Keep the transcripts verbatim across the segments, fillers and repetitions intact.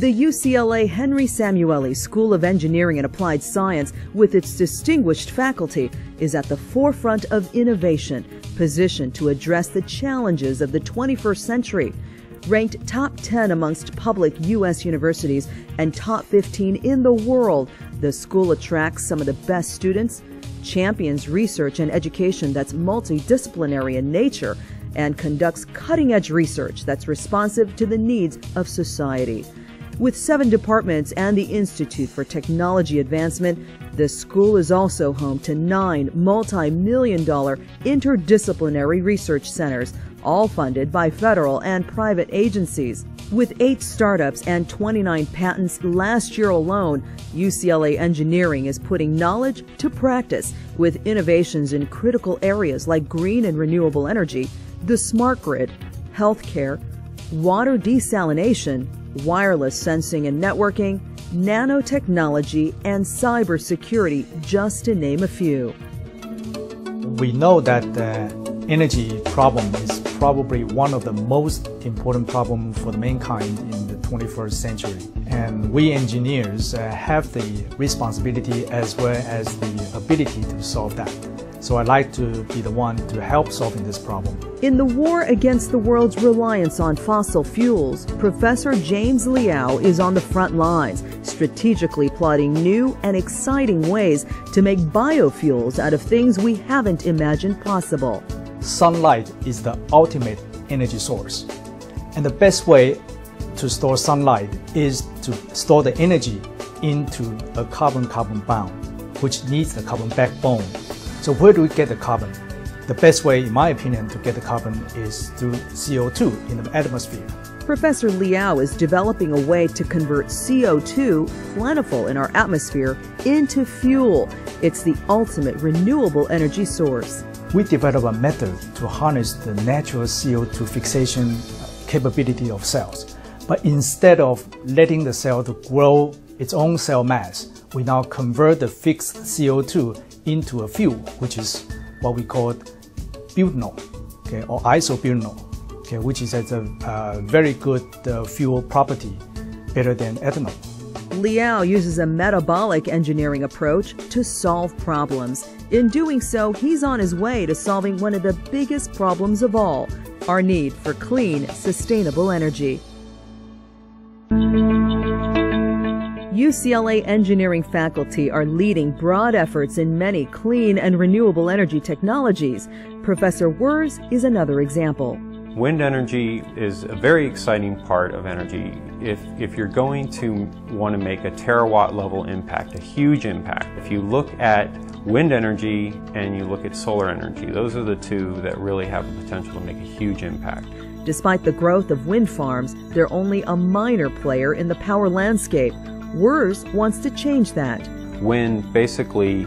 The U C L A Henry Samueli School of Engineering and Applied Science, with its distinguished faculty, is at the forefront of innovation, positioned to address the challenges of the twenty-first century. Ranked top ten amongst public U S universities and top fifteen in the world, the school attracts some of the best students, champions research and education that's multidisciplinary in nature, and conducts cutting-edge research that's responsive to the needs of society. With seven departments and the Institute for Technology Advancement, the school is also home to nine multi-million dollar interdisciplinary research centers, all funded by federal and private agencies. With eight startups and twenty-nine patents last year alone, U C L A Engineering is putting knowledge to practice with innovations in critical areas like green and renewable energy, the smart grid, healthcare, water desalination, wireless sensing and networking, nanotechnology, and cybersecurity, just to name a few. We know that the energy problem is probably one of the most important problems for the mankind in the twenty-first century. And we engineers uh, have the responsibility as well as the ability to solve that. So I'd like to be the one to help solving this problem. In the war against the world's reliance on fossil fuels, Professor James Liao is on the front lines, strategically plotting new and exciting ways to make biofuels out of things we haven't imagined possible. Sunlight is the ultimate energy source. And the best way to store sunlight is to store the energy into a carbon-carbon bond, which needs the carbon backbone. So where do we get the carbon? The best way, in my opinion, to get the carbon is through C O two in the atmosphere. Professor Liao is developing a way to convert C O two, plentiful in our atmosphere, into fuel. It's the ultimate renewable energy source. We develop a method to harness the natural C O two fixation capability of cells. But instead of letting the cell to grow its own cell mass, we now convert the fixed C O two into a fuel, which is what we call butanol, okay, or isobutanol, okay, which is a uh, very good uh, fuel property, better than ethanol. Liao uses a metabolic engineering approach to solve problems. In doing so, he's on his way to solving one of the biggest problems of all, our need for clean, sustainable energy. U C L A engineering faculty are leading broad efforts in many clean and renewable energy technologies. Professor Wurz is another example. Wind energy is a very exciting part of energy. If, if you're going to want to make a terawatt level impact, a huge impact, if you look at wind energy and you look at solar energy, those are the two that really have the potential to make a huge impact. Despite the growth of wind farms, they're only a minor player in the power landscape. Wurz wants to change that. Wind basically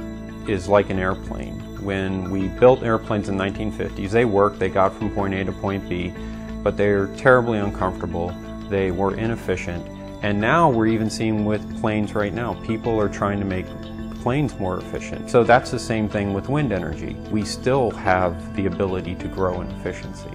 is like an airplane. When we built airplanes in the nineteen fifties, they worked, they got from point A to point B, but they're terribly uncomfortable, they were inefficient, and now we're even seeing with planes right now, people are trying to make planes more efficient. So that's the same thing with wind energy. We still have the ability to grow in efficiency.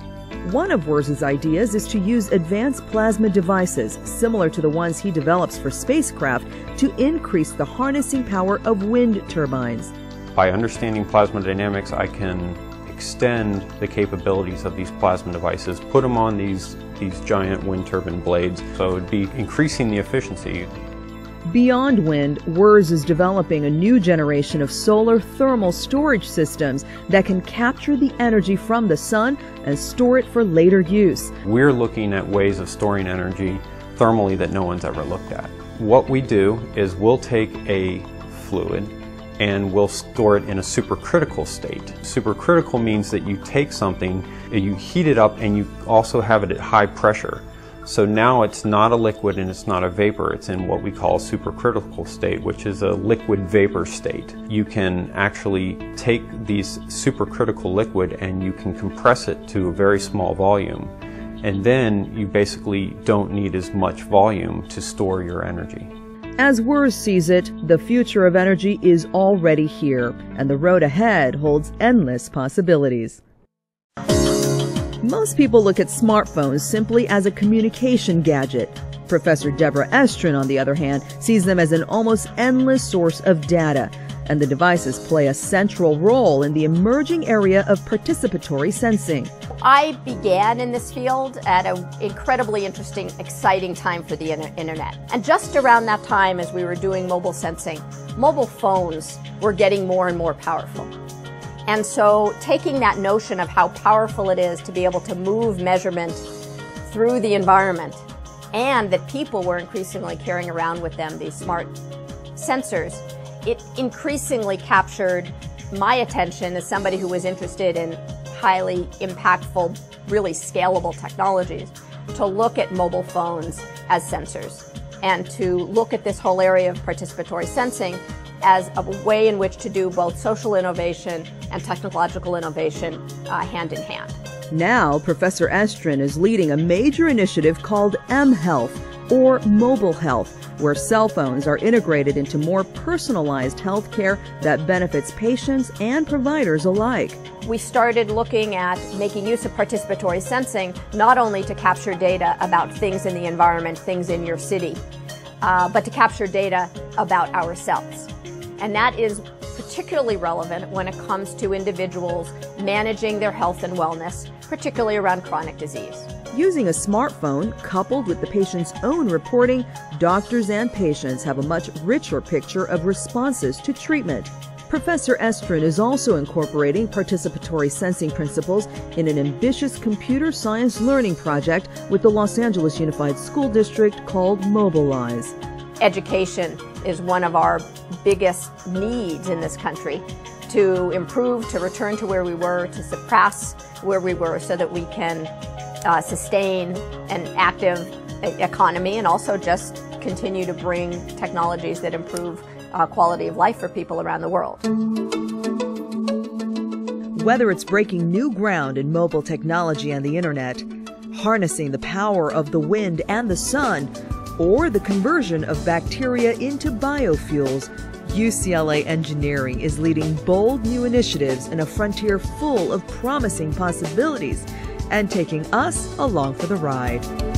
One of Wurz's ideas is to use advanced plasma devices, similar to the ones he develops for spacecraft, to increase the harnessing power of wind turbines. By understanding plasma dynamics, I can extend the capabilities of these plasma devices, put them on these, these giant wind turbine blades, so it would be increasing the efficiency. Beyond wind, Wurz is developing a new generation of solar thermal storage systems that can capture the energy from the sun and store it for later use. We're looking at ways of storing energy thermally that no one's ever looked at. What we do is we'll take a fluid and we'll store it in a supercritical state. Supercritical means that you take something, you heat it up, and you also have it at high pressure. So now it's not a liquid and it's not a vapor, it's in what we call a supercritical state, which is a liquid vapor state. You can actually take these supercritical liquid and you can compress it to a very small volume, and then you basically don't need as much volume to store your energy. As Wurz sees it, the future of energy is already here, and the road ahead holds endless possibilities. Most people look at smartphones simply as a communication gadget. Professor Deborah Estrin, on the other hand, sees them as an almost endless source of data, and the devices play a central role in the emerging area of participatory sensing. I began in this field at an incredibly interesting, exciting time for the internet. And just around that time, as we were doing mobile sensing, mobile phones were getting more and more powerful. And so taking that notion of how powerful it is to be able to move measurement through the environment, and that people were increasingly carrying around with them these smart sensors, it increasingly captured my attention as somebody who was interested in highly impactful, really scalable technologies, to look at mobile phones as sensors and to look at this whole area of participatory sensing as a way in which to do both social innovation and technological innovation uh, hand in hand. Now, Professor Estrin is leading a major initiative called mHealth, or mobile health, where cell phones are integrated into more personalized health care that benefits patients and providers alike. We started looking at making use of participatory sensing, not only to capture data about things in the environment, things in your city, uh, but to capture data about ourselves. And that is particularly relevant when it comes to individuals managing their health and wellness, particularly around chronic disease. Using a smartphone coupled with the patient's own reporting, doctors and patients have a much richer picture of responses to treatment. Professor Estrin is also incorporating participatory sensing principles in an ambitious computer science learning project with the Los Angeles Unified School District called Mobilize. Education is one of our biggest needs in this country, to improve, to return to where we were, to surpass where we were, so that we can uh, sustain an active economy and also just continue to bring technologies that improve uh, quality of life for people around the world. Whether it's breaking new ground in mobile technology and the internet, harnessing the power of the wind and the sun, or the conversion of bacteria into biofuels, U C L A Engineering is leading bold new initiatives in a frontier full of promising possibilities and taking us along for the ride.